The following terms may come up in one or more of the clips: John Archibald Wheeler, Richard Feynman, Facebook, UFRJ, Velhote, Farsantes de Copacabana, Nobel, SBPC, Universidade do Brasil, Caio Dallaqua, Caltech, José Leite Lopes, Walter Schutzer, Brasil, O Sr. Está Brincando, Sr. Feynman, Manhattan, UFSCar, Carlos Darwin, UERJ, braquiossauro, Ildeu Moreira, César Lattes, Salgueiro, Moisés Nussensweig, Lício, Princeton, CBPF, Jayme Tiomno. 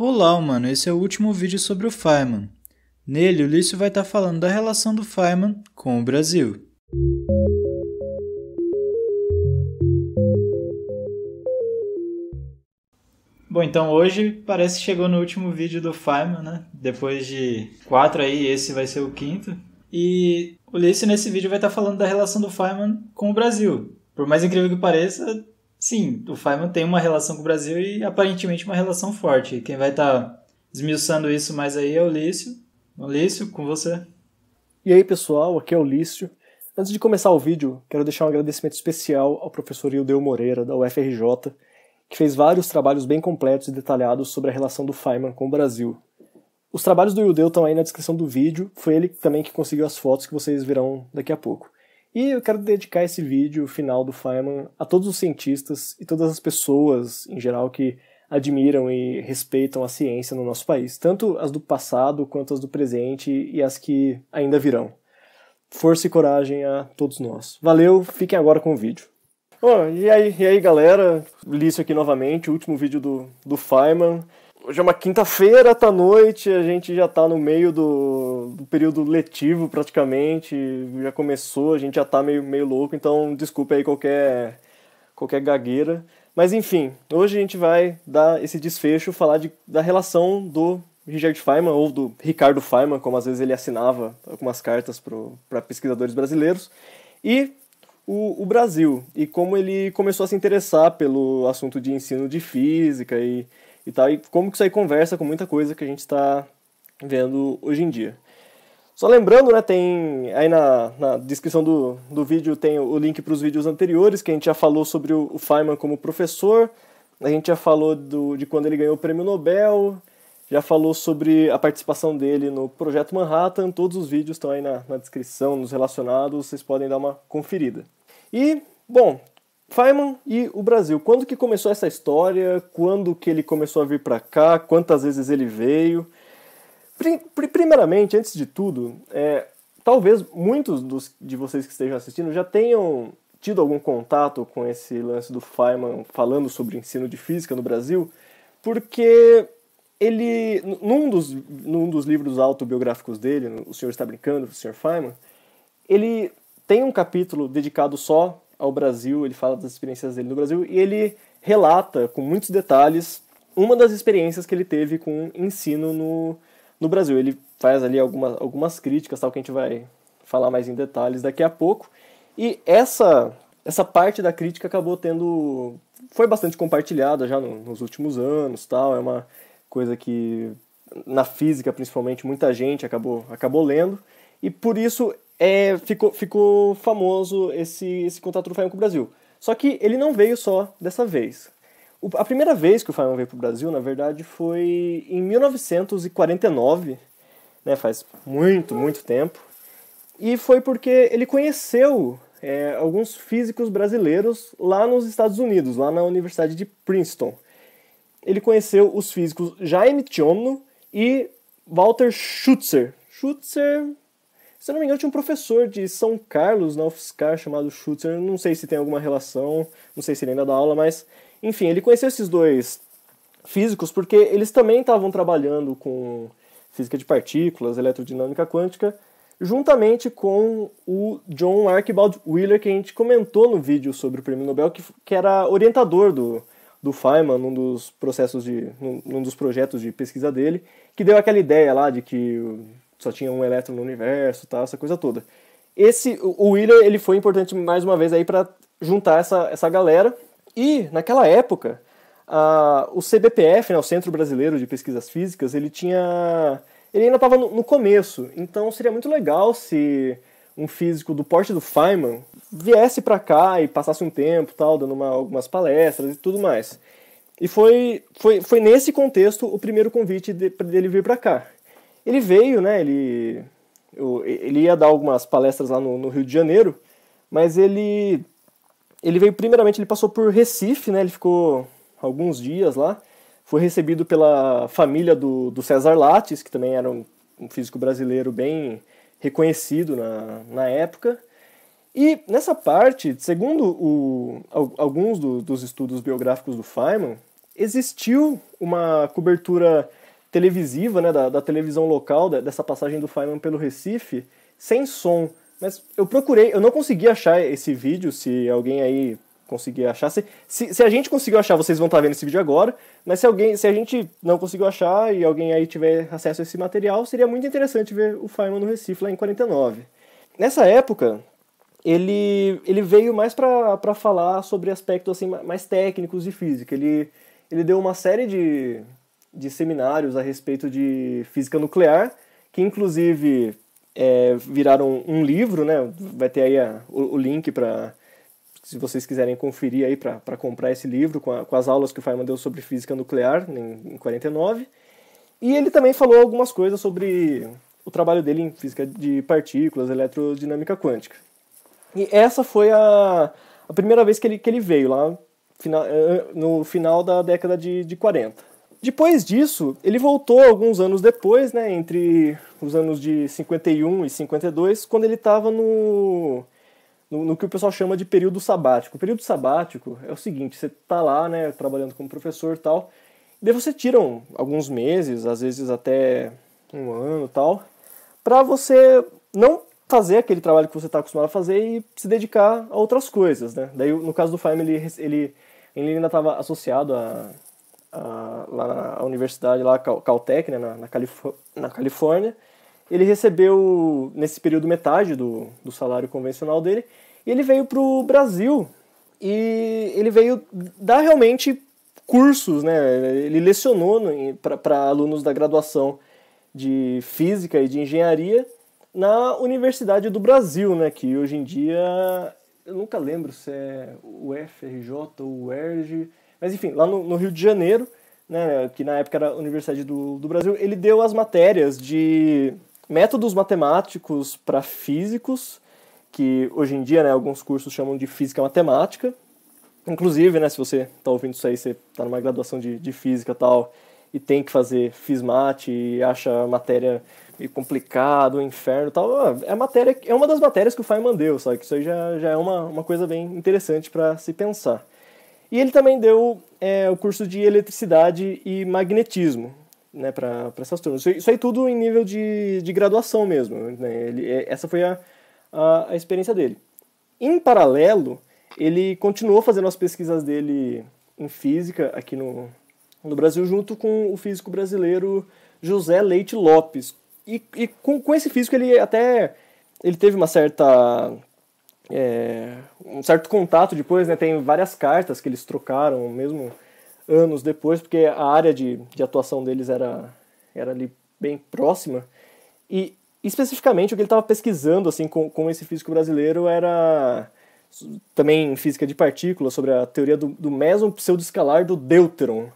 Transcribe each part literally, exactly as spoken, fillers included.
Olá, mano, esse é o último vídeo sobre o Feynman. Nele, o Lício vai estar falando da relação do Feynman com o Brasil. Bom, então hoje parece que chegou no último vídeo do Feynman, né? Depois de quatro aí, esse vai ser o quinto. E o Lício nesse vídeo vai estar falando da relação do Feynman com o Brasil. Por mais incrível que pareça, sim, o Feynman tem uma relação com o Brasil e aparentemente uma relação forte. Quem vai estar esmiuçando isso mais aí é o Lício. O Lício, com você. E aí, pessoal, aqui é o Lício. Antes de começar o vídeo, quero deixar um agradecimento especial ao professor Ildeu Moreira, da U F R J, que fez vários trabalhos bem completos e detalhados sobre a relação do Feynman com o Brasil. Os trabalhos do Ildeu estão aí na descrição do vídeo, foi ele também que conseguiu as fotos que vocês verão daqui a pouco. E eu quero dedicar esse vídeo final do Feynman a todos os cientistas e todas as pessoas, em geral, que admiram e respeitam a ciência no nosso país, tanto as do passado quanto as do presente e as que ainda virão. Força e coragem a todos nós. Valeu, fiquem agora com o vídeo. Oh, e, aí, e aí, galera? Lício aqui novamente, o último vídeo do, do Feynman. Hoje é uma quinta-feira, tá noite, a gente já tá no meio do, do período letivo praticamente, já começou, a gente já tá meio, meio louco, então desculpa aí qualquer, qualquer gagueira. Mas enfim, hoje a gente vai dar esse desfecho, falar de, da relação do Richard Feynman, ou do Ricardo Feynman, como às vezes ele assinava algumas cartas para pesquisadores brasileiros, e o Brasil, e como ele começou a se interessar pelo assunto de ensino de física e, e tal, e como que isso aí conversa com muita coisa que a gente está vendo hoje em dia. Só lembrando, né, tem aí na, na descrição do, do vídeo tem o link para os vídeos anteriores, que a gente já falou sobre o, o Feynman como professor, a gente já falou do, de quando ele ganhou o prêmio Nobel, já falou sobre a participação dele no Projeto Manhattan, todos os vídeos estão aí na, na descrição, nos relacionados, vocês podem dar uma conferida. E, bom, Feynman e o Brasil. Quando que começou essa história? Quando que ele começou a vir para cá? Quantas vezes ele veio? Primeiramente, antes de tudo, é, talvez muitos dos, de vocês que estejam assistindo já tenham tido algum contato com esse lance do Feynman falando sobre ensino de física no Brasil, porque ele, num dos, num dos livros autobiográficos dele, O Senhor Está Brincando, o senhor Feynman, ele tem um capítulo dedicado só ao Brasil, ele fala das experiências dele no Brasil, e ele relata com muitos detalhes uma das experiências que ele teve com ensino no, no Brasil. Ele faz ali alguma, algumas críticas, tal, que a gente vai falar mais em detalhes daqui a pouco. E essa, essa parte da crítica acabou tendo... foi bastante compartilhada já no, nos últimos anos, tal, é uma coisa que, na física principalmente, muita gente acabou, acabou lendo, e por isso... É, ficou, ficou famoso esse, esse contato do Feynman com o Brasil. Só que ele não veio só dessa vez. O, a primeira vez que o Feynman veio para o Brasil, na verdade, foi em mil novecentos e quarenta e nove, né, faz muito, muito tempo, e foi porque ele conheceu é, alguns físicos brasileiros lá nos Estados Unidos, lá na Universidade de Princeton. Ele conheceu os físicos Jayme Tiomno e Walter Schutzer. Schutzer... Se eu não me engano, tinha um professor de São Carlos na UFSCar chamado Schutzer, não sei se tem alguma relação, não sei se ele ainda dá aula, mas... Enfim, ele conheceu esses dois físicos porque eles também estavam trabalhando com física de partículas, eletrodinâmica quântica, juntamente com o John Archibald Wheeler, que a gente comentou no vídeo sobre o Prêmio Nobel, que, que era orientador do, do Feynman, num dos processos de, num, num dos projetos de pesquisa dele, que deu aquela ideia lá de que... só tinha um elétron no universo, tá, essa coisa toda. Esse, o Wheeler, ele foi importante mais uma vez aí para juntar essa, essa galera. E, naquela época, a, o C B P F, né, o Centro Brasileiro de Pesquisas Físicas, ele tinha... ele ainda estava no, no começo, então seria muito legal se um físico do porte do Feynman viesse para cá e passasse um tempo, tal, dando uma, algumas palestras e tudo mais. E foi, foi, foi nesse contexto o primeiro convite de, dele vir para cá. Ele veio, né, ele, ele ia dar algumas palestras lá no, no Rio de Janeiro, mas ele, ele veio, primeiramente, ele passou por Recife, né, ele ficou alguns dias lá, foi recebido pela família do, do César Lattes, que também era um, um físico brasileiro bem reconhecido na, na época, e nessa parte, segundo o, alguns do, dos estudos biográficos do Feynman, Existiu uma cobertura televisiva, né, da, da televisão local, da, dessa passagem do Feynman pelo Recife, sem som. Mas eu procurei, eu não consegui achar esse vídeo, se alguém aí conseguir achar. Se, se, se a gente conseguiu achar, vocês vão estar vendo esse vídeo agora, mas se, alguém, se a gente não conseguiu achar e alguém aí tiver acesso a esse material, seria muito interessante ver o Feynman no Recife, lá em quarenta e nove. Nessa época, ele, ele veio mais para falar sobre aspectos assim, mais técnicos de física. Ele, ele deu uma série de, de seminários a respeito de física nuclear, que inclusive... É, viraram um livro, né? Vai ter aí a, o, o link para, se vocês quiserem conferir aí, para comprar esse livro com, a, com as aulas que o Feynman deu sobre física nuclear em, em quarenta e nove. E ele também falou algumas coisas sobre o trabalho dele em física de partículas, eletrodinâmica quântica. E essa foi a, a primeira vez que ele, que ele veio, lá final, no final da década de, de quarenta. Depois disso, ele voltou alguns anos depois, né, entre os anos de cinquenta e um e cinquenta e dois, quando ele estava no, no, no que o pessoal chama de período sabático. O período sabático é o seguinte: você está lá, né, trabalhando como professor e tal, e daí você tira um, alguns meses, às vezes até um ano e tal, para você não fazer aquele trabalho que você está acostumado a fazer e se dedicar a outras coisas, né. Daí, no caso do Feynman, ele, ele, ele ainda estava associado a... A, lá na universidade, lá Caltech, né, na, na, Calif- na Califórnia. Ele recebeu, nesse período, metade do, do salário convencional dele, e ele veio para o Brasil, e ele veio dar realmente cursos, né, ele lecionou para alunos da graduação de Física e de Engenharia na Universidade do Brasil, né, que hoje em dia, eu nunca lembro se é o U F R J ou o U E R J, mas enfim, lá no, no Rio de Janeiro, né, que na época era a Universidade do, do Brasil, ele deu as matérias de métodos matemáticos para físicos, que hoje em dia, né, alguns cursos chamam de física matemática. Inclusive, né, se você está ouvindo isso aí, você está numa graduação de, de física e tal, e tem que fazer fismate e acha a matéria meio complicada, um inferno e tal, é, a matéria, é uma das matérias que o Feynman deu, sabe? Que isso aí já, já é uma, uma coisa bem interessante para se pensar. E ele também deu é, o curso de eletricidade e magnetismo, né, para essas turmas. Isso, isso aí tudo em nível de, de graduação mesmo, né? Ele, essa foi a, a, a experiência dele. Em paralelo, ele continuou fazendo as pesquisas dele em física aqui no, no Brasil, junto com o físico brasileiro José Leite Lopes. E, e com, com esse físico ele até ele teve uma certa... É, um certo contato depois, né, tem várias cartas que eles trocaram, mesmo anos depois, porque a área de, de atuação deles era, era ali bem próxima, e especificamente o que ele estava pesquisando assim, com, com esse físico brasileiro era também em física de partículas, sobre a teoria do, do meson pseudoescalar do deuteron,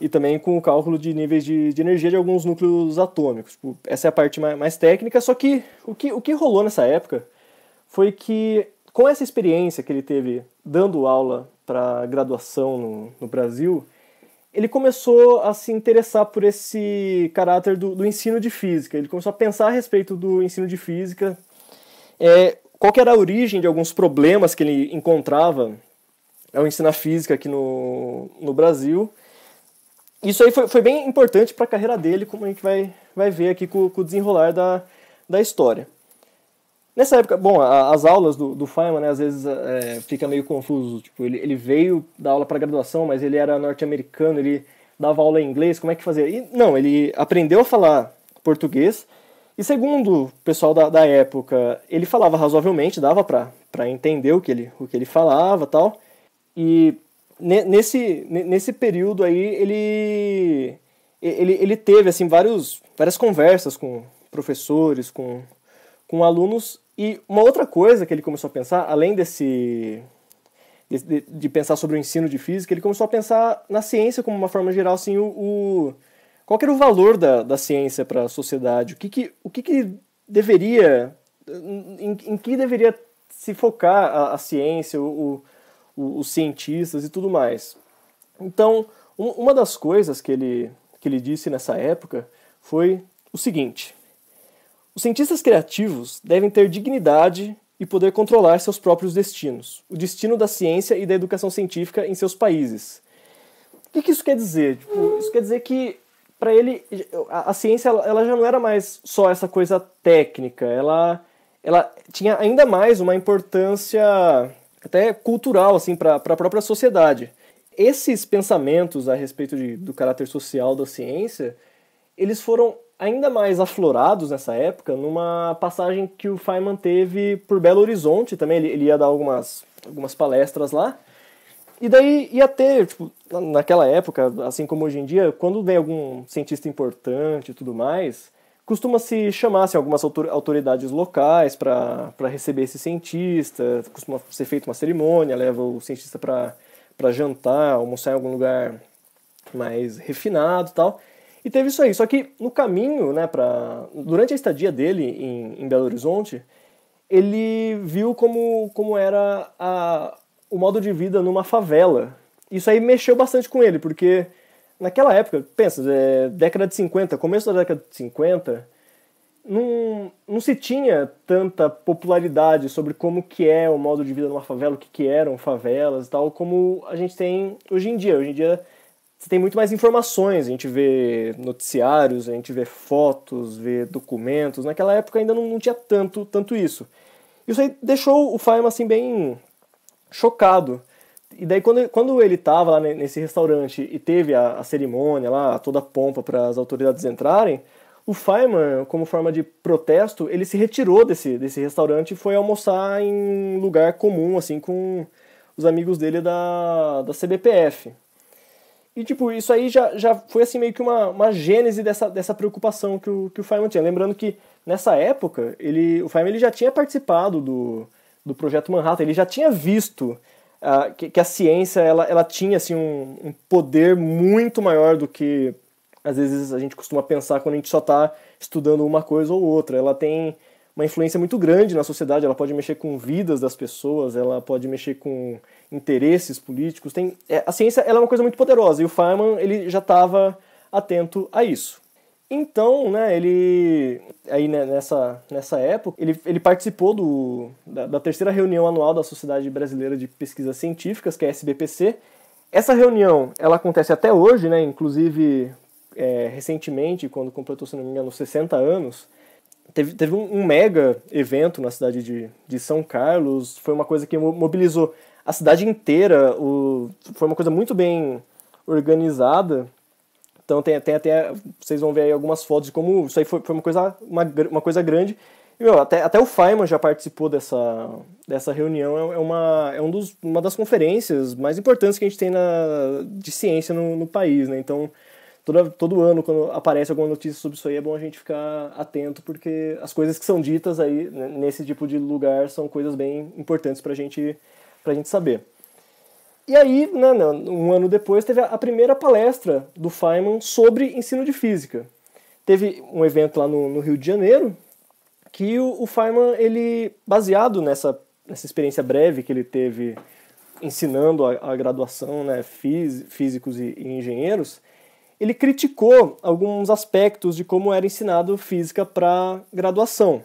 e também com o cálculo de níveis de, de energia de alguns núcleos atômicos. Tipo, essa é a parte mais, mais técnica, só que o, que o que rolou nessa época foi que, com essa experiência que ele teve dando aula para graduação no, no Brasil, ele começou a se interessar por esse caráter do, do ensino de física. Ele começou a pensar a respeito do ensino de física, é, qual que era a origem de alguns problemas que ele encontrava ao ensinar física aqui no, no Brasil. Isso aí foi, foi bem importante para a carreira dele, como a gente vai, vai ver aqui com, com o desenrolar da, da história. Nessa época, bom, as aulas do, do Feynman, né, às vezes é, fica meio confuso, tipo, ele, ele veio da aula para graduação, mas ele era norte-americano, ele dava aula em inglês, como é que fazia? E, não, ele aprendeu a falar português, e segundo o pessoal da, da época, ele falava razoavelmente, dava para entender o que ele, o que ele falava e tal, e nesse, nesse período aí, ele, ele, ele teve, assim, vários, várias conversas com professores, com... com alunos, e uma outra coisa que ele começou a pensar, além desse de, de pensar sobre o ensino de física, ele começou a pensar na ciência como uma forma geral, assim, o, o qual que era o valor da, da ciência para a sociedade, o que que, o que, que deveria, em, em que deveria se focar a, a ciência, o, o, os cientistas e tudo mais. Então, um, uma das coisas que ele, que ele disse nessa época foi o seguinte: os cientistas criativos devem ter dignidade e poder controlar seus próprios destinos, o destino da ciência e da educação científica em seus países. O que, que isso quer dizer? Tipo, isso quer dizer que, para ele, a, a ciência ela, ela já não era mais só essa coisa técnica, ela, ela tinha ainda mais uma importância até cultural assim, para a própria sociedade. Esses pensamentos a respeito de, do caráter social da ciência, eles foram ainda mais aflorados nessa época, numa passagem que o Feynman teve por Belo Horizonte também, ele, ele ia dar algumas, algumas palestras lá, e daí ia ter, tipo, naquela época, assim como hoje em dia, quando vem algum cientista importante e tudo mais, costuma-se chamar assim, algumas autoridades locais para receber esse cientista, costuma ser feita uma cerimônia, leva o cientista para para jantar, almoçar em algum lugar mais refinado e tal. E teve isso aí, só que no caminho, né, pra, durante a estadia dele em, em Belo Horizonte, ele viu como, como era a, o modo de vida numa favela. Isso aí mexeu bastante com ele, porque naquela época, pensa, é, década de cinquenta, começo da década de cinquenta, não, não se tinha tanta popularidade sobre como que é o modo de vida numa favela, o que, que eram favelas e tal, como a gente tem hoje em dia. Hoje em dia você tem muito mais informações, a gente vê noticiários, a gente vê fotos, vê documentos. Naquela época ainda não, não tinha tanto, tanto isso. Isso aí deixou o Feynman assim, bem chocado. E daí quando, quando ele estava lá nesse restaurante e teve a, a cerimônia lá, toda a pompa para as autoridades entrarem, o Feynman, como forma de protesto, ele se retirou desse, desse restaurante e foi almoçar em lugar comum, assim, com os amigos dele da, da C B P F. E, tipo, isso aí já, já foi, assim, meio que uma, uma gênese dessa, dessa preocupação que o, que o Feynman tinha. Lembrando que, nessa época, ele, o Feynman ele já tinha participado do, do projeto Manhattan, ele já tinha visto uh, que, que a ciência, ela, ela tinha, assim, um, um poder muito maior do que às vezes a gente costuma pensar quando a gente só está estudando uma coisa ou outra. Ela tem uma influência muito grande na sociedade, ela pode mexer com vidas das pessoas, ela pode mexer com interesses políticos. Tem... A ciência ela é uma coisa muito poderosa e o Feynman ele já estava atento a isso. Então, né, ele aí nessa, nessa época, ele, ele participou do, da, da terceira reunião anual da Sociedade Brasileira de Pesquisas Científicas, que é a S B P C. Essa reunião ela acontece até hoje, né, inclusive... É, recentemente, quando completou, se não me engano, sessenta anos, teve, teve um, um mega evento na cidade de, de São Carlos. Foi uma coisa que mobilizou a cidade inteira, o, foi uma coisa muito bem organizada. Então tem, tem até, vocês vão ver aí algumas fotos de como isso aí foi, foi uma, coisa, uma, uma coisa grande. E, meu, até, até o Feynman já participou dessa, dessa reunião. É, uma, é um dos, uma das conferências mais importantes que a gente tem na, de ciência no, no país, né? Então Todo, todo ano, quando aparece alguma notícia sobre isso aí, é bom a gente ficar atento, porque as coisas que são ditas aí, né, nesse tipo de lugar, são coisas bem importantes pra gente, pra gente saber. E aí, né, um ano depois, teve a primeira palestra do Feynman sobre ensino de física. Teve um evento lá no, no Rio de Janeiro, que o, o Feynman, ele, baseado nessa, nessa experiência breve que ele teve ensinando a, a graduação, né, fís, físicos e, e engenheiros, ele criticou alguns aspectos de como era ensinado física para graduação.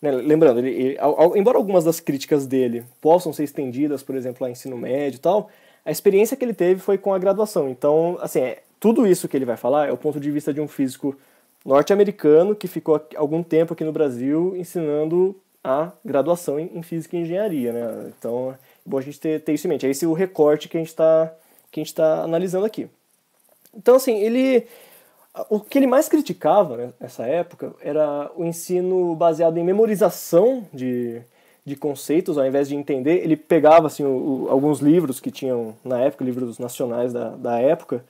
Lembrando, ele, ele, ao, embora algumas das críticas dele possam ser estendidas, por exemplo, a ensino médio e tal, a experiência que ele teve foi com a graduação. Então, assim, é, tudo isso que ele vai falar é o ponto de vista de um físico norte-americano que ficou aqui, algum tempo aqui no Brasil ensinando a graduação em, em física e engenharia, né? Então, é bom a gente ter, ter isso em mente. É esse o recorte que a gente está que a gente tá analisando aqui. Então, assim, ele, o que ele mais criticava, né, nessa época era o ensino baseado em memorização de, de conceitos, ao invés de entender. Ele pegava assim, o, o, alguns livros que tinham, na época, livros nacionais da, da época,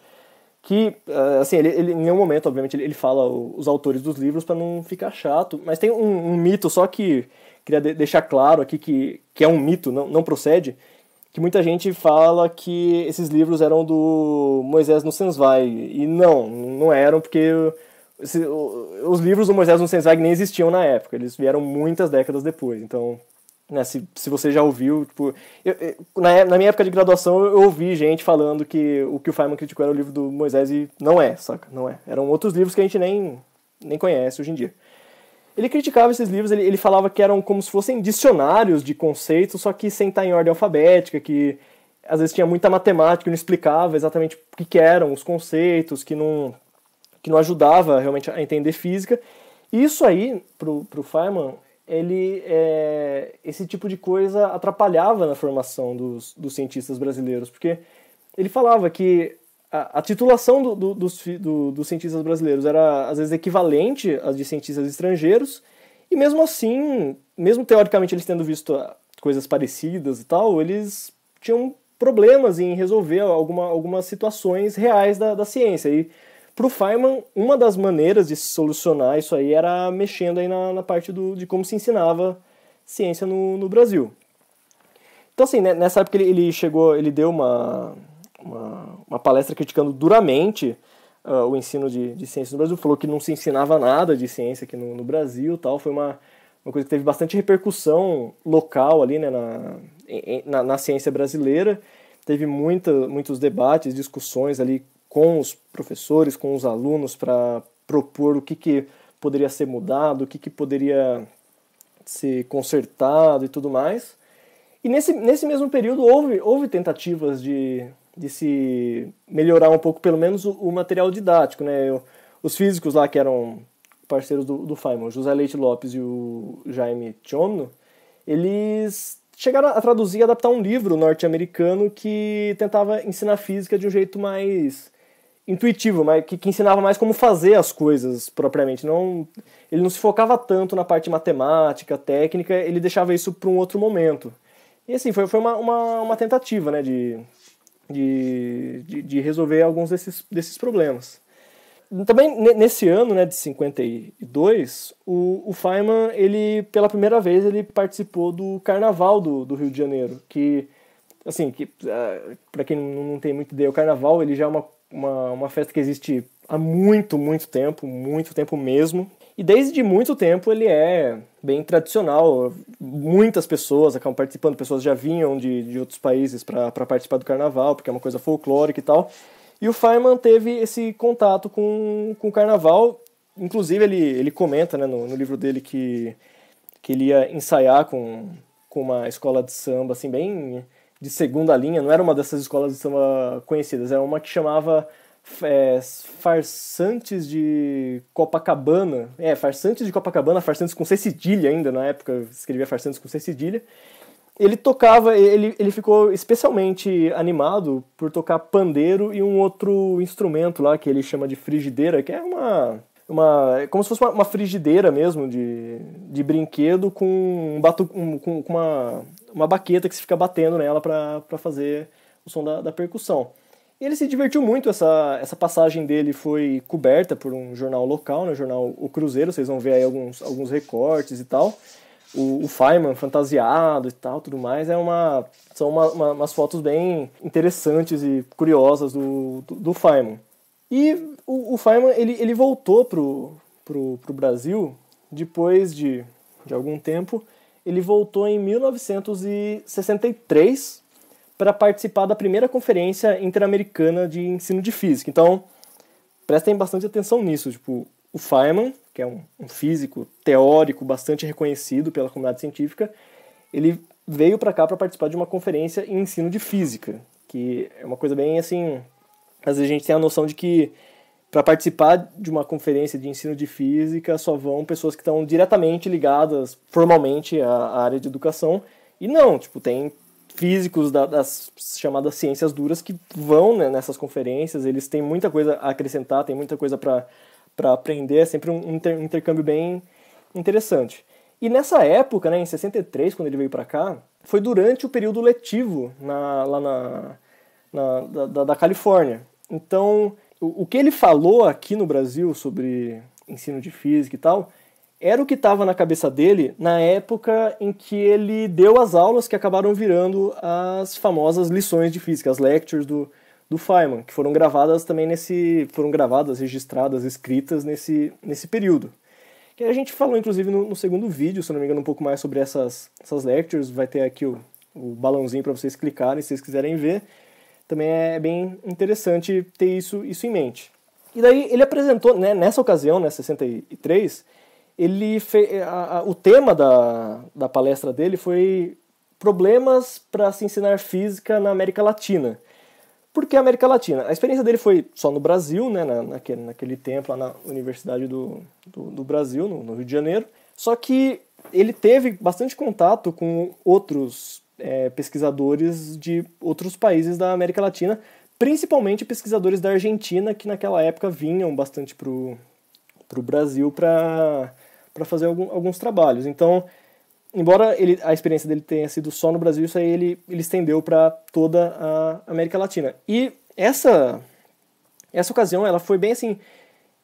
que, assim, ele, ele, em nenhum momento, obviamente, ele, ele fala os autores dos livros para não ficar chato, mas tem um, um mito, só que queria de, deixar claro aqui que, que é um mito, não, não procede, que muita gente fala que esses livros eram do Moisés Nussensweig, e não, não eram, porque esse, os livros do Moisés Nussensweig nem existiam na época, eles vieram muitas décadas depois. Então, né, se, se você já ouviu, tipo, eu, eu, na, na minha época de graduação eu ouvi gente falando que o que o Feynman criticou era o livro do Moisés, e não é, saca, não é. Eram outros livros que a gente nem, nem conhece hoje em dia. Ele criticava esses livros, ele, ele falava que eram como se fossem dicionários de conceitos, só que sem estar em ordem alfabética, que às vezes tinha muita matemática e não explicava exatamente o que, que eram os conceitos, que não, que não ajudava realmente a entender física. E isso aí, para o Feynman, ele, é, esse tipo de coisa atrapalhava na formação dos, dos cientistas brasileiros, porque ele falava que a, a titulação do, do, dos, do, dos cientistas brasileiros era, às vezes, equivalente às de cientistas estrangeiros, e mesmo assim, mesmo teoricamente eles tendo visto coisas parecidas e tal, eles tinham problemas em resolver alguma, algumas situações reais da, da ciência. E para o Feynman, uma das maneiras de solucionar isso aí era mexendo aí na, na parte do, de como se ensinava ciência no, no Brasil. Então, assim, né, nessa época ele, ele chegou, ele deu uma, uma, uma palestra criticando duramente uh, o ensino de, de ciência no Brasil, falou que não se ensinava nada de ciência aqui no, no Brasil, tal. Foi uma Uma coisa que teve bastante repercussão local ali, né, na, na, na ciência brasileira. Teve muita, muitos debates, discussões ali com os professores, com os alunos, para propor o que, que poderia ser mudado, o que, que poderia ser consertado e tudo mais. E nesse, nesse mesmo período houve, houve tentativas de, de se melhorar um pouco, pelo menos, o, o material didático, né? Eu, os físicos lá que eram parceiros do, do Feynman, José Leite Lopes e o Jayme Tiomno, eles chegaram a traduzir e adaptar um livro norte-americano que tentava ensinar física de um jeito mais intuitivo, mais, que, que ensinava mais como fazer as coisas propriamente. Não, ele não se focava tanto na parte matemática, técnica, ele deixava isso para um outro momento. E assim, foi, foi uma, uma, uma tentativa, né, de, de, de, de resolver alguns desses, desses problemas. Também nesse ano, né, de cinquenta e dois, o, o Feynman, ele, pela primeira vez, ele participou do Carnaval do, do Rio de Janeiro, que, assim, que, uh, para quem não tem muita ideia, o Carnaval, ele já é uma, uma, uma festa que existe há muito, muito tempo, muito tempo mesmo, e desde muito tempo ele é bem tradicional, muitas pessoas acabam participando, pessoas já vinham de, de outros países para participar do Carnaval, porque é uma coisa folclórica e tal. E o Feynman teve esse contato com, com o Carnaval. Inclusive, ele, ele comenta, né, no, no livro dele que, que ele ia ensaiar com, com uma escola de samba, assim, bem de segunda linha. Não era uma dessas escolas de samba conhecidas, era uma que chamava é, Farsantes de Copacabana. É, Farsantes de Copacabana, Farsantes com C cedilha ainda, na época escrevia Farsantes com C cedilha. Ele tocava, ele, ele ficou especialmente animado por tocar pandeiro e um outro instrumento lá que ele chama de frigideira, que é uma, uma como se fosse uma, uma frigideira mesmo de, de brinquedo com, um batu, um, com, com uma, uma baqueta que se fica batendo nela para para fazer o som da, da percussão. E ele se divertiu muito, essa, essa passagem dele foi coberta por um jornal local, né, o jornal O Cruzeiro, vocês vão ver aí alguns, alguns recortes e tal. O, o Feynman fantasiado e tal, tudo mais, é uma, são uma, uma, umas fotos bem interessantes e curiosas do, do, do Feynman. E o, o Feynman, ele, ele voltou pro, pro, pro Brasil depois de, de algum tempo, ele voltou em mil novecentos e sessenta e três para participar da primeira conferência interamericana de ensino de física. Então, prestem bastante atenção nisso, tipo, o Feynman, que é um, um físico teórico bastante reconhecido pela comunidade científica, ele veio para cá para participar de uma conferência em ensino de física, que é uma coisa bem assim, às vezes a gente tem a noção de que para participar de uma conferência de ensino de física só vão pessoas que estão diretamente ligadas formalmente à, à área de educação, e não, tipo, tem físicos da, das chamadas ciências duras que vão, né, nessas conferências, eles têm muita coisa a acrescentar, tem muita coisa para para aprender, é sempre um intercâmbio bem interessante. E nessa época, né, em sessenta e três, quando ele veio para cá, foi durante o período letivo na, lá na, na, da, da Califórnia. Então, o, o que ele falou aqui no Brasil sobre ensino de física e tal, era o que estava na cabeça dele na época em que ele deu as aulas que acabaram virando as famosas lições de física, as lectures do do Feynman, que foram gravadas também nesse... foram gravadas, registradas, escritas nesse, nesse período. Que a gente falou, inclusive, no, no segundo vídeo, se não me engano, um pouco mais sobre essas, essas lectures. Vai ter aqui o, o balãozinho para vocês clicarem, se vocês quiserem ver. Também é bem interessante ter isso, isso em mente. E daí ele apresentou, né, nessa ocasião, né, sessenta e três, ele fe... a, a, o tema da, da palestra dele foi problemas para se ensinar física na América Latina. Por que a América Latina? A experiência dele foi só no Brasil, né, na, naquele, naquele tempo, lá na Universidade do, do, do Brasil, no, no Rio de Janeiro. Só que ele teve bastante contato com outros é, pesquisadores de outros países da América Latina, principalmente pesquisadores da Argentina, que naquela época vinham bastante para o Brasil para fazer algum, alguns trabalhos. Então, embora ele, a experiência dele tenha sido só no Brasil, isso aí ele, ele estendeu para toda a América Latina. E essa, essa ocasião ela foi bem assim,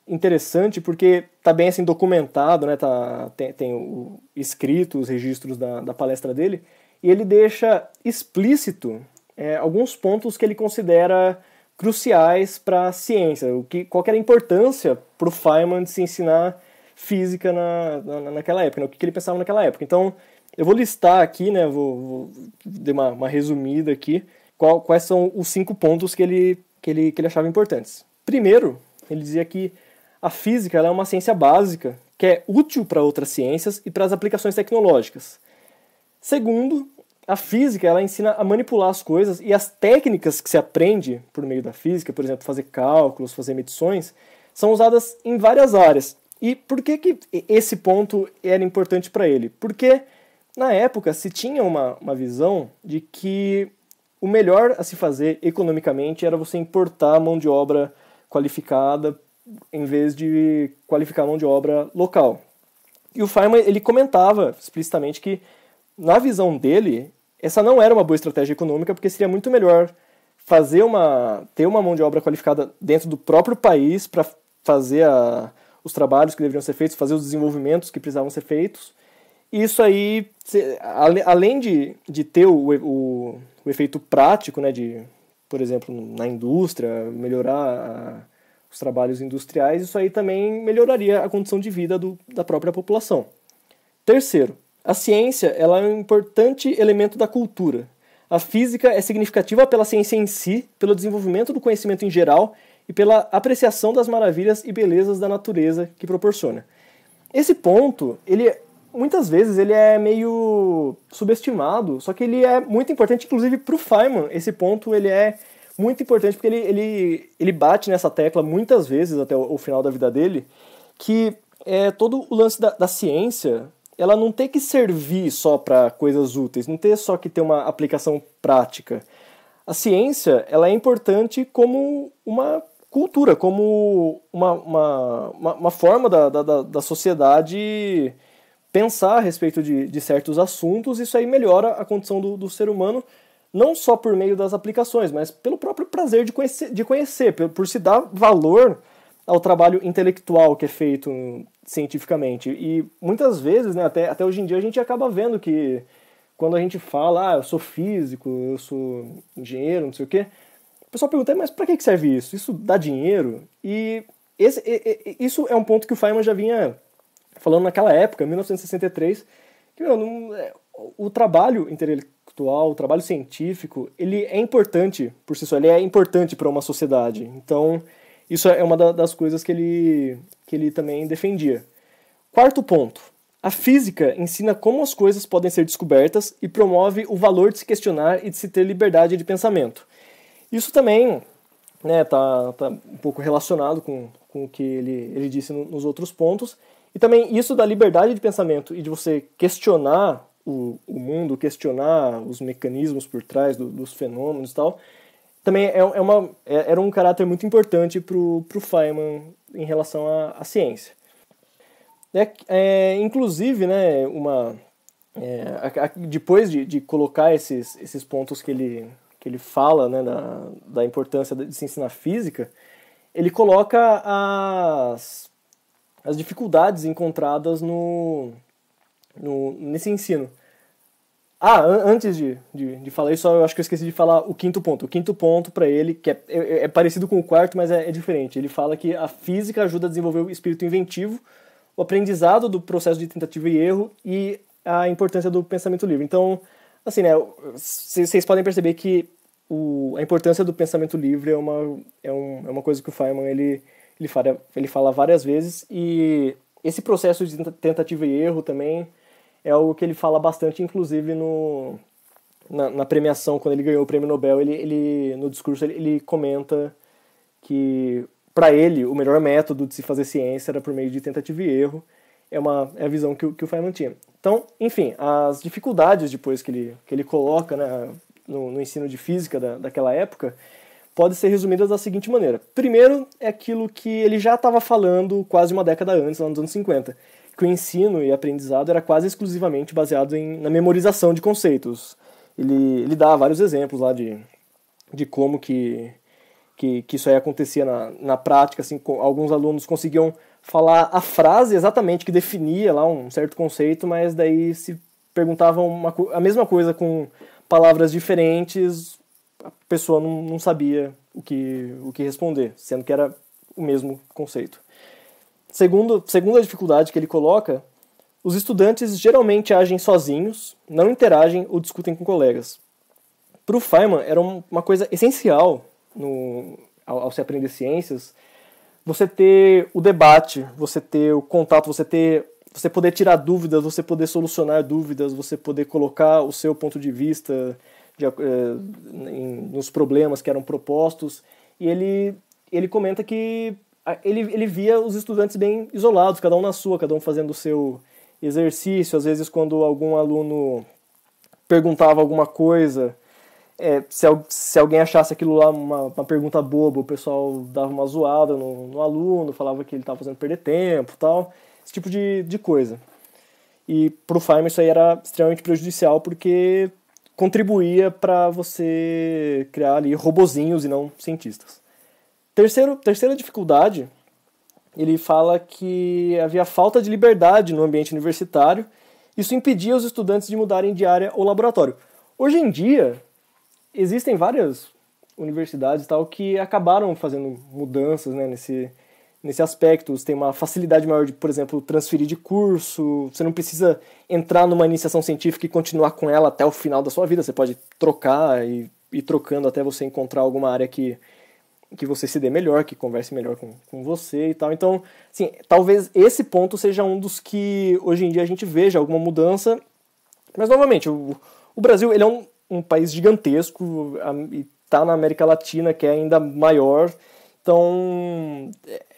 interessante, porque está bem assim, documentado, né? Tá, tem, tem o, escrito os registros da, da palestra dele, e ele deixa explícito é, alguns pontos que ele considera cruciais para a ciência, o que, qual que era a importância para o Feynman de se ensinar física na, na, naquela época, né? O que ele pensava naquela época. Então, eu vou listar aqui, né, vou, vou dar uma, uma resumida aqui, qual, quais são os cinco pontos que ele, que, ele, que ele achava importantes. Primeiro, ele dizia que a física ela é uma ciência básica, que é útil para outras ciências e para as aplicações tecnológicas. Segundo, a física ela ensina a manipular as coisas e as técnicas que se aprende por meio da física, por exemplo, fazer cálculos, fazer medições, são usadas em várias áreas. E por que, que esse ponto era importante para ele? Porque, na época, se tinha uma, uma visão de que o melhor a se fazer economicamente era você importar mão de obra qualificada em vez de qualificar mão de obra local. E o Feynman ele comentava explicitamente que, na visão dele, essa não era uma boa estratégia econômica, porque seria muito melhor fazer uma, ter uma mão de obra qualificada dentro do próprio país para fazer a... os trabalhos que deveriam ser feitos, fazer os desenvolvimentos que precisavam ser feitos. Isso aí, além de, de ter o, o, o efeito prático, né, de, por exemplo, na indústria, melhorar a, os trabalhos industriais, isso aí também melhoraria a condição de vida do, da própria população. Terceiro, a ciência ela é um importante elemento da cultura. A física é significativa pela ciência em si, pelo desenvolvimento do conhecimento em geral e pela apreciação das maravilhas e belezas da natureza que proporciona. Esse ponto, ele, muitas vezes, ele é meio subestimado, só que ele é muito importante, inclusive para o Feynman. Esse ponto ele é muito importante porque ele, ele, ele bate nessa tecla muitas vezes até o, o final da vida dele, que é todo o lance da, da ciência, ela não tem que servir só para coisas úteis, não tem só que ter uma aplicação prática. A ciência ela é importante como uma cultura, como uma, uma, uma, uma forma da, da, da sociedade pensar a respeito de, de certos assuntos. Isso aí melhora a condição do, do ser humano, não só por meio das aplicações, mas pelo próprio prazer de conhecer, de conhecer por, por se dar valor ao trabalho intelectual que é feito cientificamente. E muitas vezes, né, até, até hoje em dia, a gente acaba vendo que quando a gente fala, ah, eu sou físico, eu sou engenheiro, não sei o quê, o pessoal pergunta, mas para que serve isso? Isso dá dinheiro? E esse, isso é um ponto que o Feynman já vinha falando naquela época, em mil novecentos e sessenta e três, que meu, não, o trabalho intelectual, o trabalho científico, ele é importante por si só, ele é importante para uma sociedade. Então, isso é uma das coisas que ele, que ele também defendia. Quarto ponto. A física ensina como as coisas podem ser descobertas e promove o valor de se questionar e de se ter liberdade de pensamento. Isso também está, né, tá um pouco relacionado com, com o que ele, ele disse no, nos outros pontos. E também isso da liberdade de pensamento e de você questionar o, o mundo, questionar os mecanismos por trás do, dos fenômenos e tal, também é, é uma, é, era um caráter muito importante para o Feynman em relação à ciência. É, é, inclusive, né, uma, é, a, a, depois de, de colocar esses, esses pontos que ele... que ele fala, né, da, da importância de se ensinar física, ele coloca as, as dificuldades encontradas no, no, nesse ensino. Ah, an antes de, de, de falar isso, eu acho que eu esqueci de falar o quinto ponto. O quinto ponto para ele, que é, é, é parecido com o quarto, mas é, é diferente. Ele fala que a física ajuda a desenvolver o espírito inventivo, o aprendizado do processo de tentativa e erro e a importância do pensamento livre. Então, assim, né, vocês podem perceber que o, a importância do pensamento livre é uma, é um, é uma coisa que o Feynman ele, ele, fala, ele fala várias vezes, e esse processo de tentativa e erro também é algo que ele fala bastante, inclusive no, na, na premiação, quando ele ganhou o prêmio Nobel, ele, ele no discurso ele, ele comenta que, para ele, o melhor método de se fazer ciência era por meio de tentativa e erro. É, uma, é a visão que, que o Feynman tinha. Então, enfim, as dificuldades depois que ele, que ele coloca, né, no, no ensino de física da, daquela época, podem ser resumidas da seguinte maneira. Primeiro, é aquilo que ele já estava falando quase uma década antes, lá nos anos cinquenta, que o ensino e aprendizado era quase exclusivamente baseado em, na memorização de conceitos. Ele, ele dá vários exemplos lá de, de como que, que, que isso aí acontecia na, na prática, assim, com, alguns alunos conseguiam falar a frase exatamente que definia lá um certo conceito, mas daí se perguntavam uma, a mesma coisa com palavras diferentes, a pessoa não, não sabia o que, o que responder, sendo que era o mesmo conceito. Segundo, segundo a dificuldade que ele coloca, os estudantes geralmente agem sozinhos, não interagem ou discutem com colegas. Para o Feynman, era uma coisa essencial no, ao, ao se aprender ciências, você ter o debate, você ter o contato, você ter, você poder tirar dúvidas, você poder solucionar dúvidas, você poder colocar o seu ponto de vista de, eh, em, nos problemas que eram propostos. E ele, ele comenta que ele, ele via os estudantes bem isolados, cada um na sua, cada um fazendo o seu exercício. Às vezes, quando algum aluno perguntava alguma coisa, É, se, se alguém achasse aquilo lá uma, uma pergunta boba, o pessoal dava uma zoada no, no aluno, falava que ele estava fazendo perder tempo, tal, esse tipo de, de coisa. E para o Feynman isso aí era extremamente prejudicial, porque contribuía para você criar ali robozinhos e não cientistas. Terceiro, terceira dificuldade, ele fala que havia falta de liberdade no ambiente universitário, isso impedia os estudantes de mudarem de área ou laboratório. Hoje em dia, existem várias universidades e tal que acabaram fazendo mudanças, né, nesse, nesse aspecto. Você tem uma facilidade maior de, por exemplo, transferir de curso. Você não precisa entrar numa iniciação científica e continuar com ela até o final da sua vida. Você pode trocar e ir trocando até você encontrar alguma área que, que você se dê melhor, que converse melhor com, com você e tal. Então, assim, talvez esse ponto seja um dos que hoje em dia a gente veja alguma mudança. Mas, novamente, o, o Brasil, ele é um... um país gigantesco, e está na América Latina, que é ainda maior. Então,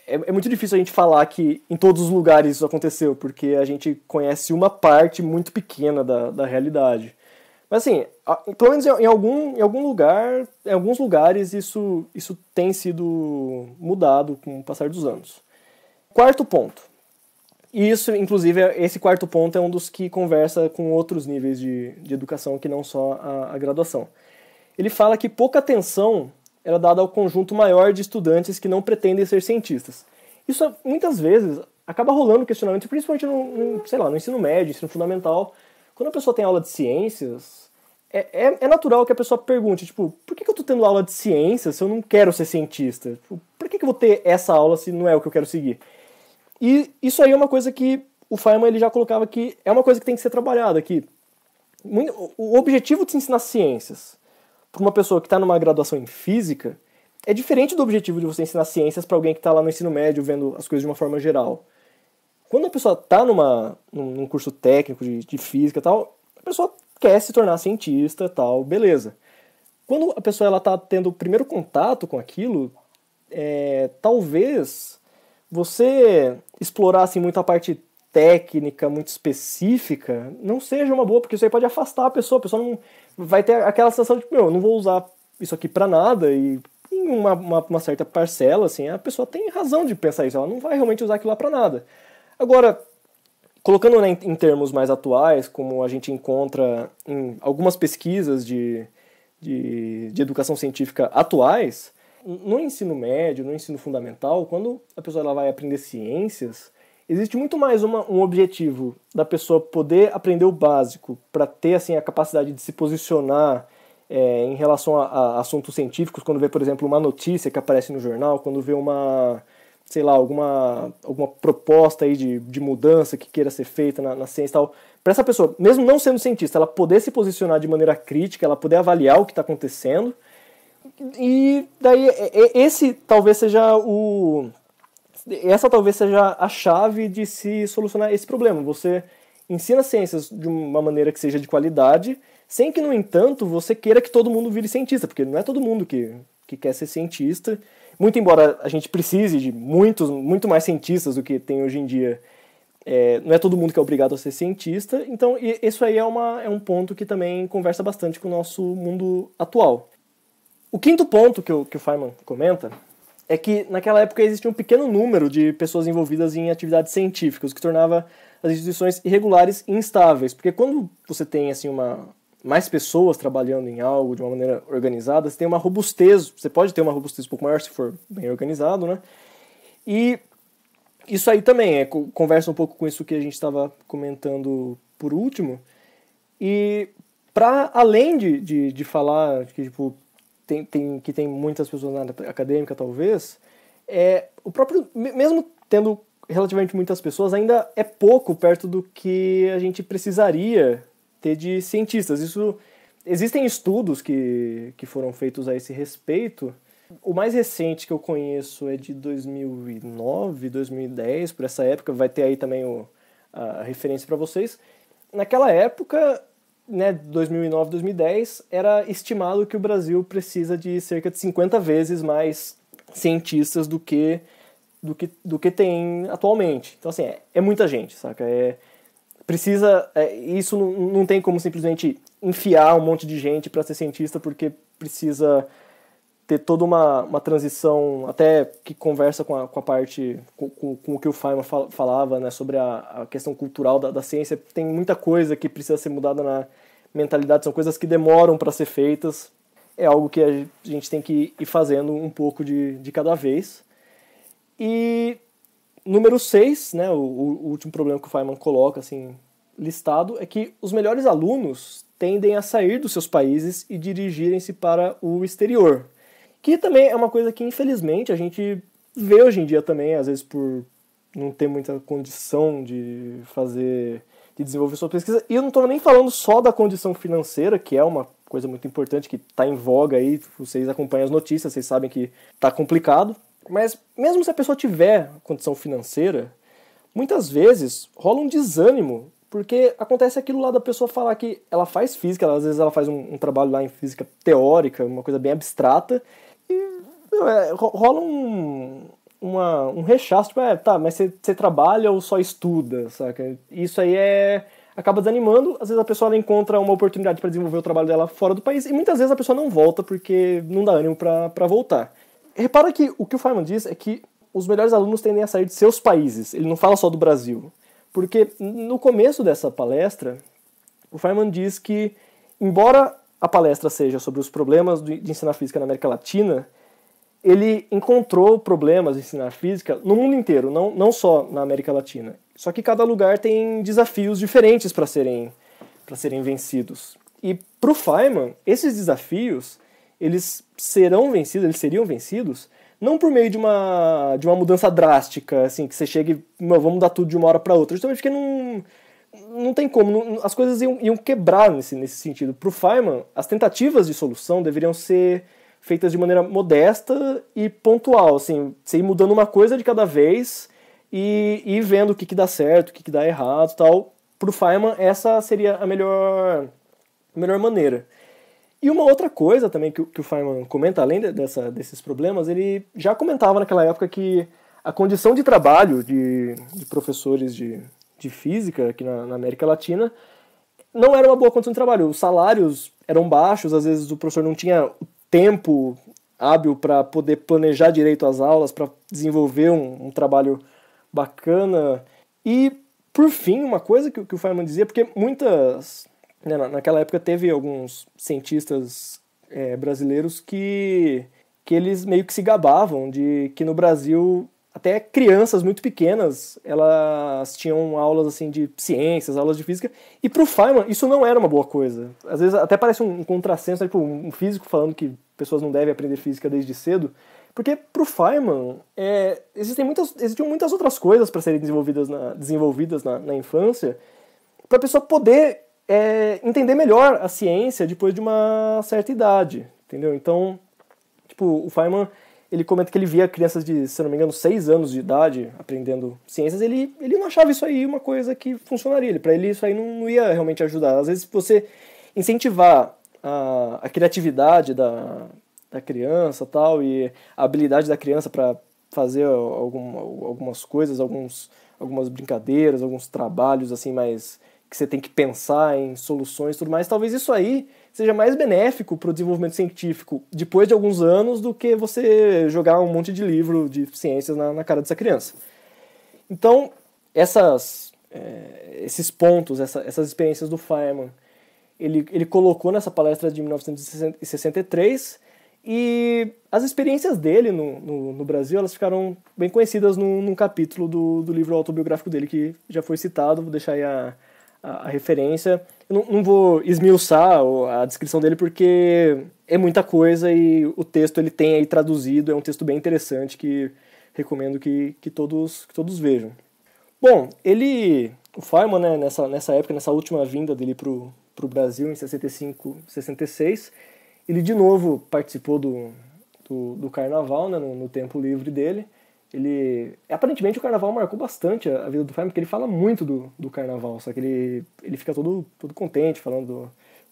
é, é muito difícil a gente falar que em todos os lugares isso aconteceu, porque a gente conhece uma parte muito pequena da, da realidade. Mas, assim, pelo menos em algum, em algum lugar, em alguns lugares, isso, isso tem sido mudado com o passar dos anos. Quarto ponto. Isso, inclusive, esse quarto ponto é um dos que conversa com outros níveis de, de educação que não só a, a graduação. Ele fala que pouca atenção era dada ao conjunto maior de estudantes que não pretendem ser cientistas. Isso, muitas vezes, acaba rolando questionamento, principalmente no, no, sei lá, no ensino médio, ensino fundamental. Quando a pessoa tem aula de ciências, é, é, é natural que a pessoa pergunte, tipo, por que, que eu estou tendo aula de ciências se eu não quero ser cientista? Por que, que eu vou ter essa aula se não é o que eu quero seguir? E isso aí é uma coisa que o Feynman ele já colocava que é uma coisa que tem que ser trabalhada, que o objetivo de se ensinar ciências para uma pessoa que está numa graduação em física é diferente do objetivo de você ensinar ciências para alguém que está lá no ensino médio vendo as coisas de uma forma geral. Quando a pessoa está numa, num curso técnico de, de física e tal, a pessoa quer se tornar cientista e tal, beleza. Quando a pessoa está tendo o primeiro contato com aquilo, é, talvez... você explorar assim, muito a parte técnica, muito específica, não seja uma boa, porque isso aí pode afastar a pessoa, a pessoa não vai ter aquela sensação de, meu, eu não vou usar isso aqui pra nada, e em uma, uma, uma certa parcela, assim, a pessoa tem razão de pensar isso, ela não vai realmente usar aquilo lá pra nada. Agora, colocando, né, em termos mais atuais, como a gente encontra em algumas pesquisas de, de, de educação científica atuais, no ensino médio, no ensino fundamental, quando a pessoa ela vai aprender ciências, existe muito mais uma, um objetivo da pessoa poder aprender o básico para ter assim, a capacidade de se posicionar é, em relação a, a assuntos científicos, quando vê, por exemplo, uma notícia que aparece no jornal, quando vê uma, sei lá, alguma, alguma proposta aí de, de mudança que queira ser feita na, na ciência e tal. Para essa pessoa, mesmo não sendo cientista, ela poder se posicionar de maneira crítica, ela poder avaliar o que está acontecendo. E daí, esse talvez seja o... essa talvez seja a chave de se solucionar esse problema. Você ensina ciências de uma maneira que seja de qualidade, sem que, no entanto, você queira que todo mundo vire cientista, porque não é todo mundo que, que quer ser cientista, muito embora a gente precise de muitos, muito mais cientistas do que tem hoje em dia, é, não é todo mundo que é obrigado a ser cientista, então isso aí é, uma, é um ponto que também conversa bastante com o nosso mundo atual. O quinto ponto que o, que o Feynman comenta é que naquela época existia um pequeno número de pessoas envolvidas em atividades científicas, o que tornava as instituições irregulares e instáveis, porque quando você tem assim, uma, mais pessoas trabalhando em algo de uma maneira organizada, você tem uma robustez, você pode ter uma robustez um pouco maior se for bem organizado, né? E isso aí também é, conversa um pouco com isso que a gente estava comentando por último, e para além de, de, de falar que tipo, Tem, tem, que tem muitas pessoas na área acadêmica, talvez, é, o próprio, mesmo tendo relativamente muitas pessoas, ainda é pouco perto do que a gente precisaria ter de cientistas. Isso, existem estudos que, que foram feitos a esse respeito. O mais recente que eu conheço é de dois mil e nove, dois mil e dez, por essa época, vai ter aí também o, a referência para vocês. Naquela época, né, dois mil e nove, dois mil e dez, era estimado que o Brasil precisa de cerca de cinquenta vezes mais cientistas do que, do que, do que tem atualmente. Então, assim, é, é muita gente, saca? É, precisa, é, isso não, não tem como simplesmente enfiar um monte de gente para ser cientista, porque precisa ter toda uma, uma transição, até que conversa com a, com a parte, com, com, com o que o Feynman falava, né, sobre a, a questão cultural da, da ciência. Tem muita coisa que precisa ser mudada na mentalidade, são coisas que demoram para ser feitas, é algo que a gente tem que ir fazendo um pouco de, de cada vez. E número seis, né, o, o último problema que o Feynman coloca, assim, listado, é que os melhores alunos tendem a sair dos seus países e dirigirem-se para o exterior. Que também é uma coisa que, infelizmente, a gente vê hoje em dia também, às vezes por não ter muita condição de fazer, de desenvolver sua pesquisa. E eu não estou nem falando só da condição financeira, que é uma coisa muito importante, que está em voga aí, vocês acompanham as notícias, vocês sabem que está complicado. Mas mesmo se a pessoa tiver condição financeira, muitas vezes rola um desânimo, porque acontece aquilo lá da pessoa falar que ela faz física, ela, às vezes ela faz um, um trabalho lá em física teórica, uma coisa bem abstrata, e meu, é, rola um, uma, um rechaço, tipo, é, tá, mas você trabalha ou só estuda, saca? Isso aí é, acaba desanimando, às vezes a pessoa ela encontra uma oportunidade para desenvolver o trabalho dela fora do país, e muitas vezes a pessoa não volta porque não dá ânimo para voltar. Repara que o que o Feynman diz é que os melhores alunos tendem a sair de seus países, ele não fala só do Brasil, porque no começo dessa palestra, o Feynman diz que, embora a palestra seja sobre os problemas de ensinar física na América Latina, ele encontrou problemas de ensinar física no mundo inteiro, não, não só na América Latina. Só que cada lugar tem desafios diferentes para serem, para serem vencidos. E para o Feynman, esses desafios, eles serão vencidos, eles seriam vencidos, não por meio de uma, de uma mudança drástica, assim, que você chegue e vamos mudar tudo de uma hora para outra, justamente porque não... não tem como, não, as coisas iam, iam quebrar nesse, nesse sentido. Para o Feynman, as tentativas de solução deveriam ser feitas de maneira modesta e pontual, assim, você ir mudando uma coisa de cada vez e ir vendo o que, que dá certo, o que, que dá errado e tal. Para o Feynman, essa seria a melhor, a melhor maneira. E uma outra coisa também que, que o Feynman comenta, além dessa, desses problemas, ele já comentava naquela época que a condição de trabalho de, de professores de... de física aqui na, na América Latina, não era uma boa condição de trabalho. Os salários eram baixos, às vezes o professor não tinha tempo hábil para poder planejar direito as aulas, para desenvolver um, um trabalho bacana. E, por fim, uma coisa que, que o Feynman dizia, porque muitas... Né, naquela época teve alguns cientistas é, brasileiros que, que eles meio que se gabavam de que no Brasil... Até crianças muito pequenas, elas tinham aulas assim, de ciências, aulas de física, e para o Feynman isso não era uma boa coisa. Às vezes até parece um contrassenso, né? Tipo, um físico falando que pessoas não devem aprender física desde cedo, porque para o Feynman é, existem muitas, existiam muitas outras coisas para serem desenvolvidas na, desenvolvidas na, na infância, para a pessoa poder é, entender melhor a ciência depois de uma certa idade, entendeu? Então, tipo, o Feynman... Ele comenta que ele via crianças de, se não me engano, seis anos de idade aprendendo ciências, ele, ele não achava isso aí uma coisa que funcionaria. Para ele isso aí não, não ia realmente ajudar. Às vezes você incentivar a, a criatividade da, da criança tal, e a habilidade da criança para fazer algum, algumas coisas, alguns, algumas brincadeiras, alguns trabalhos assim mais que você tem que pensar em soluções e tudo mais, talvez isso aí seja mais benéfico para o desenvolvimento científico depois de alguns anos do que você jogar um monte de livro de ciências na, na cara dessa criança. Então, essas, é, esses pontos, essa, essas experiências do Feynman, ele, ele colocou nessa palestra de mil novecentos e sessenta e três, e as experiências dele no, no, no Brasil, elas ficaram bem conhecidas num, num capítulo do, do livro autobiográfico dele, que já foi citado, vou deixar aí a... a referência. Eu não, não vou esmiuçar a descrição dele porque é muita coisa e o texto ele tem aí traduzido, é um texto bem interessante que recomendo que, que, todos, que todos vejam. Bom, ele, o Feynman, né, nessa, nessa época, nessa última vinda dele para o Brasil, em sessenta e cinco, sessenta e seis, ele de novo participou do, do, do carnaval, né, no, no tempo livre dele. Ele, aparentemente o carnaval marcou bastante a vida do Feynman, porque ele fala muito do, do carnaval, só que ele, ele fica todo, todo contente falando do,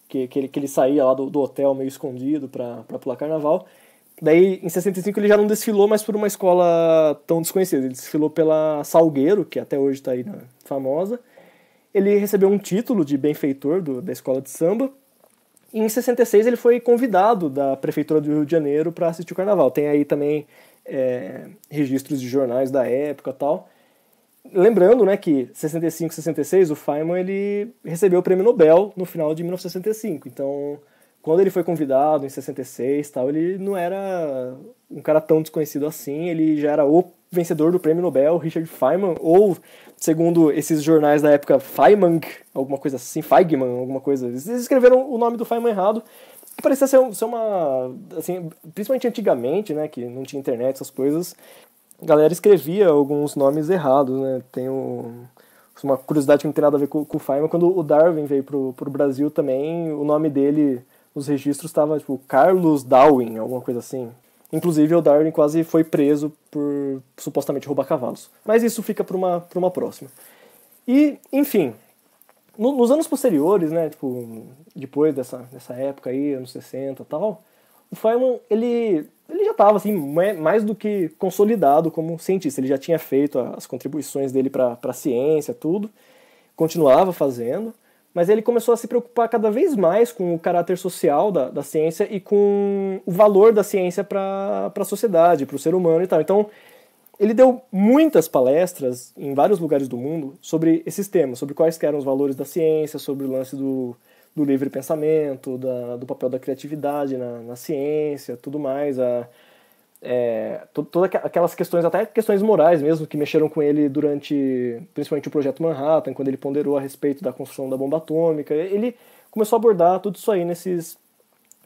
que, que, ele, que ele saía lá do, do hotel meio escondido para pular carnaval. Daí em sessenta e cinco ele já não desfilou mais por uma escola tão desconhecida, ele desfilou pela Salgueiro, que até hoje está aí, né, famosa. Ele recebeu um título de benfeitor do, da escola de samba. E em sessenta e seis ele foi convidado da prefeitura do Rio de Janeiro para assistir o carnaval. Tem aí também É, registros de jornais da época e tal. Lembrando, né, que sessenta e cinco, sessenta e seis, o Feynman ele recebeu o prêmio Nobel no final de mil novecentos e sessenta e cinco. Então, quando ele foi convidado em sessenta e seis, tal, ele não era um cara tão desconhecido assim, ele já era o vencedor do prêmio Nobel, Richard Feynman, ou, segundo esses jornais da época, Feynman, alguma coisa assim, Feigman, alguma coisa. Eles escreveram o nome do Feynman errado. Parecia ser, ser uma, assim, principalmente antigamente, né, que não tinha internet, essas coisas, a galera escrevia alguns nomes errados, né, tem um, uma curiosidade que não tem nada a ver com, com o Feynman, quando o Darwin veio pro, pro Brasil também, o nome dele, nos registros, estava tipo Carlos Darwin, alguma coisa assim. Inclusive o Darwin quase foi preso por supostamente roubar cavalos, mas isso fica para uma, pra uma próxima. E, enfim, nos anos posteriores, né, tipo, depois dessa, dessa época aí, anos sessenta e tal, o Feynman, ele, ele já estava assim, mais do que consolidado como cientista. Ele já tinha feito as contribuições dele para a ciência, tudo, continuava fazendo, mas ele começou a se preocupar cada vez mais com o caráter social da, da ciência e com o valor da ciência para a sociedade, para o ser humano e tal. Então, ele deu muitas palestras em vários lugares do mundo sobre esses temas, sobre quais que eram os valores da ciência, sobre o lance do, do livre pensamento, da, do papel da criatividade na, na ciência, tudo mais. A, é, to, todas aquelas questões, até questões morais mesmo, que mexeram com ele durante, principalmente o projeto Manhattan, quando ele ponderou a respeito da construção da bomba atômica. Ele começou a abordar tudo isso aí nesses,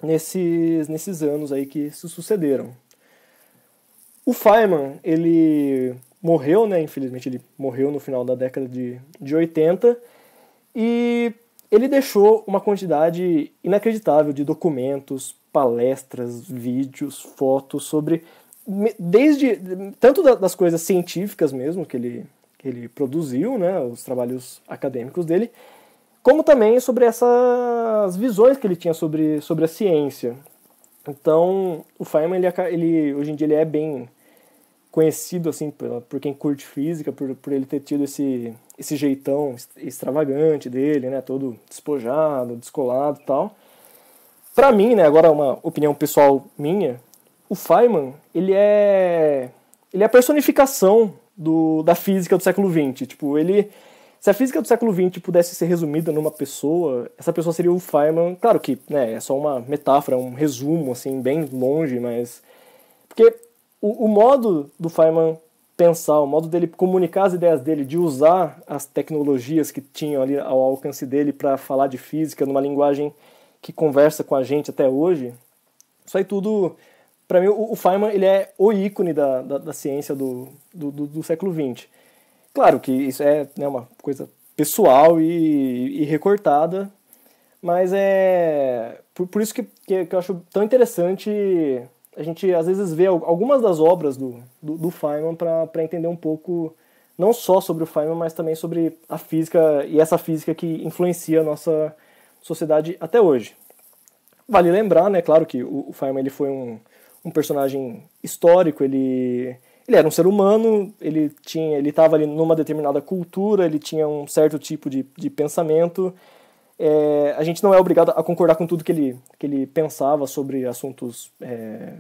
nesses, nesses anos aí que se sucederam. O Feynman, ele morreu, né, infelizmente ele morreu no final da década de, de oitenta, e ele deixou uma quantidade inacreditável de documentos, palestras, vídeos, fotos sobre, desde, tanto das coisas científicas mesmo que ele, que ele produziu, né, os trabalhos acadêmicos dele, como também sobre essas visões que ele tinha sobre, sobre a ciência. Então, o Feynman, ele, ele, hoje em dia, ele é bem conhecido, assim, por, por quem curte física, por, por ele ter tido esse, esse jeitão extravagante dele, né, todo despojado, descolado e tal. Pra mim, né, agora uma opinião pessoal minha, o Feynman, ele é, ele é a personificação do, da física do século vinte. Tipo, ele, se a física do século vinte pudesse ser resumida numa pessoa, essa pessoa seria o Feynman. Claro que, né, é só uma metáfora, um resumo, assim, bem longe, mas... Porque o, o modo do Feynman pensar, o modo dele comunicar as ideias dele, de usar as tecnologias que tinham ali ao alcance dele para falar de física numa linguagem que conversa com a gente até hoje, isso aí tudo... Para mim, o, o Feynman, ele é o ícone da, da, da ciência do, do, do, do século vinte. Claro que isso é, né, uma coisa pessoal e, e recortada, mas é por, por isso que, que, que eu acho tão interessante a gente, às vezes, ver algumas das obras do, do, do Feynman para entender um pouco, não só sobre o Feynman, mas também sobre a física e essa física que influencia a nossa, sociedade até hoje. Vale lembrar, né, claro que o, o Feynman ele foi um, um personagem histórico, ele, ele era um ser humano, ele tinha, ele estava ali numa determinada cultura, ele tinha um certo tipo de, de pensamento. É, a gente não é obrigado a concordar com tudo que ele, que ele pensava sobre assuntos é,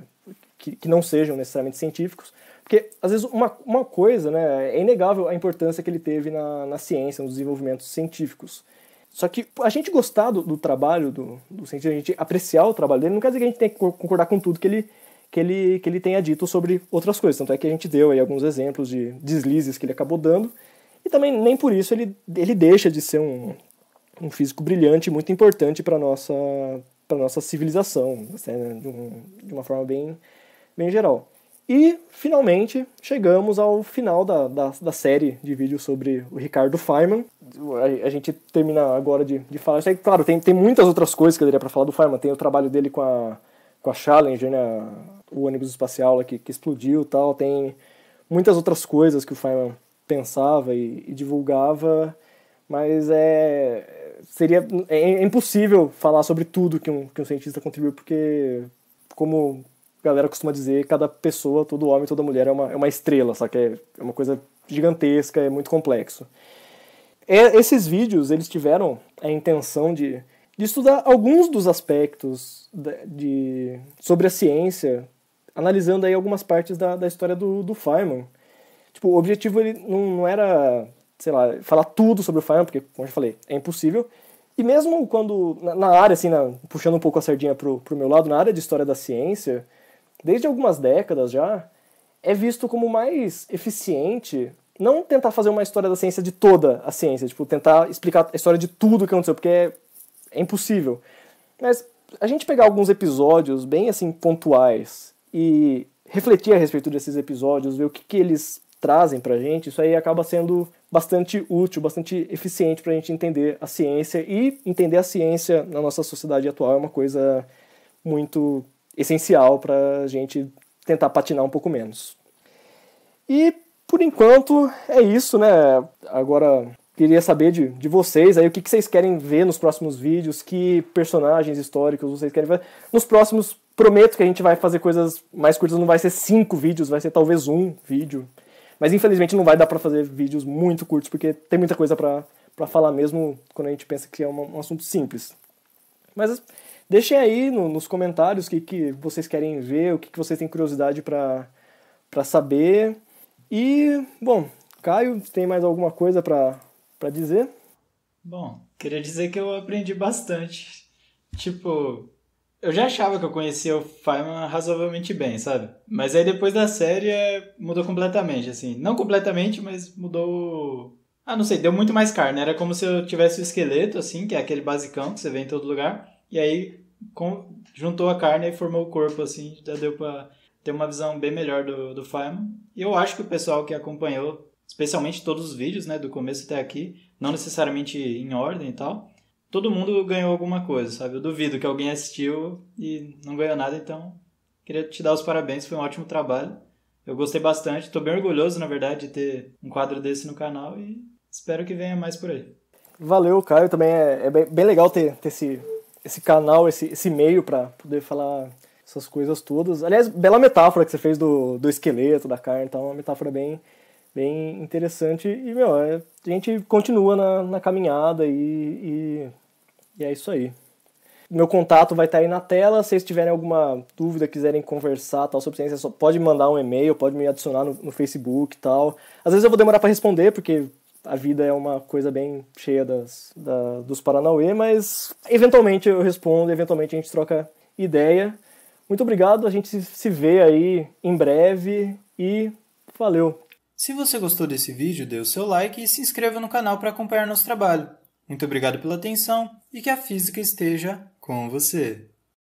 que, que não sejam necessariamente científicos, porque, às vezes, uma, uma coisa, né, é inegável a importância que ele teve na, na ciência, nos desenvolvimentos científicos. Só que a gente gostar do, do trabalho do, do cientista, a gente apreciar o trabalho dele, não quer dizer que a gente tenha que concordar com tudo que ele, que ele, que ele tenha dito sobre outras coisas. Tanto é que a gente deu aí alguns exemplos de deslizes que ele acabou dando, e também nem por isso ele, ele deixa de ser um... um físico brilhante, muito importante para a nossa, para nossa civilização, né, de, um, de uma forma bem, bem geral. E, finalmente, chegamos ao final da, da, da série de vídeos sobre o Ricardo Feynman. A, a gente termina agora de, de falar. Claro, tem, tem muitas outras coisas que eu daria para falar do Feynman. Tem o trabalho dele com a, com a Challenger, né, o ônibus espacial lá que, que explodiu e tal. Tem muitas outras coisas que o Feynman pensava e, e divulgava, mas é... Seria, é impossível falar sobre tudo que um, que um cientista contribuiu, porque, como a galera costuma dizer, cada pessoa, todo homem, toda mulher é uma, é uma estrela, sabe? É, é uma coisa gigantesca, é muito complexo. É, esses vídeos, eles tiveram a intenção de, de estudar alguns dos aspectos de, de, sobre a ciência, analisando aí algumas partes da, da história do, do Feynman. Tipo, o objetivo ele não, não era... sei lá, falar tudo sobre o Feynman, porque, como eu já falei, é impossível. E mesmo quando, na, na área, assim, na, puxando um pouco a sardinha pro, pro meu lado, na área de história da ciência, desde algumas décadas já, é visto como mais eficiente não tentar fazer uma história da ciência de toda a ciência, tipo, tentar explicar a história de tudo o que aconteceu, porque é, é impossível. Mas a gente pegar alguns episódios bem, assim, pontuais e refletir a respeito desses episódios, ver o que, que eles trazem pra gente, isso aí acaba sendo... bastante útil, bastante eficiente para a gente entender a ciência, e entender a ciência na nossa sociedade atual é uma coisa muito essencial para a gente tentar patinar um pouco menos. E, por enquanto, é isso, né? Agora, queria saber de, de vocês aí o que, que vocês querem ver nos próximos vídeos, que personagens históricos vocês querem ver. Nos próximos, prometo que a gente vai fazer coisas mais curtas, não vai ser cinco vídeos, vai ser talvez um vídeo. Mas, infelizmente, não vai dar para fazer vídeos muito curtos, porque tem muita coisa para falar mesmo quando a gente pensa que é um, um assunto simples. Mas deixem aí no, nos comentários o que, que vocês querem ver, o que, que vocês têm curiosidade para saber. E, bom, Caio, tem mais alguma coisa para dizer? Bom, queria dizer que eu aprendi bastante. Tipo, eu já achava que eu conhecia o Feynman razoavelmente bem, sabe? Mas aí depois da série mudou completamente, assim. Não completamente, mas mudou... Ah, não sei, deu muito mais carne. Era como se eu tivesse o esqueleto, assim, que é aquele basicão que você vê em todo lugar. E aí com... juntou a carne e formou o corpo, assim. Já deu pra ter uma visão bem melhor do, do Feynman. E eu acho que o pessoal que acompanhou, especialmente todos os vídeos, né? Do começo até aqui, não necessariamente em ordem e tal... todo mundo ganhou alguma coisa, sabe? Eu duvido que alguém assistiu e não ganhou nada, então queria te dar os parabéns, foi um ótimo trabalho. Eu gostei bastante, estou bem orgulhoso, na verdade, de ter um quadro desse no canal e espero que venha mais por aí. Valeu, Caio, também é, é bem, bem legal ter, ter esse, esse canal, esse, esse meio para poder falar essas coisas todas. Aliás, bela metáfora que você fez do, do esqueleto, da carne, então uma metáfora bem, bem interessante. E, meu, a gente continua na, na caminhada e... e... E é isso aí. Meu contato vai estar aí na tela. Se vocês tiverem alguma dúvida, quiserem conversar tal, sobre ciência, só pode mandar um e-mail, pode me adicionar no, no Facebook e tal. Às vezes eu vou demorar para responder, porque a vida é uma coisa bem cheia das, da, dos Paranauê, mas eventualmente eu respondo, eventualmente a gente troca ideia. Muito obrigado, a gente se, se vê aí em breve e valeu! Se você gostou desse vídeo, dê o seu like e se inscreva no canal para acompanhar nosso trabalho. Muito obrigado pela atenção e que a física esteja com você!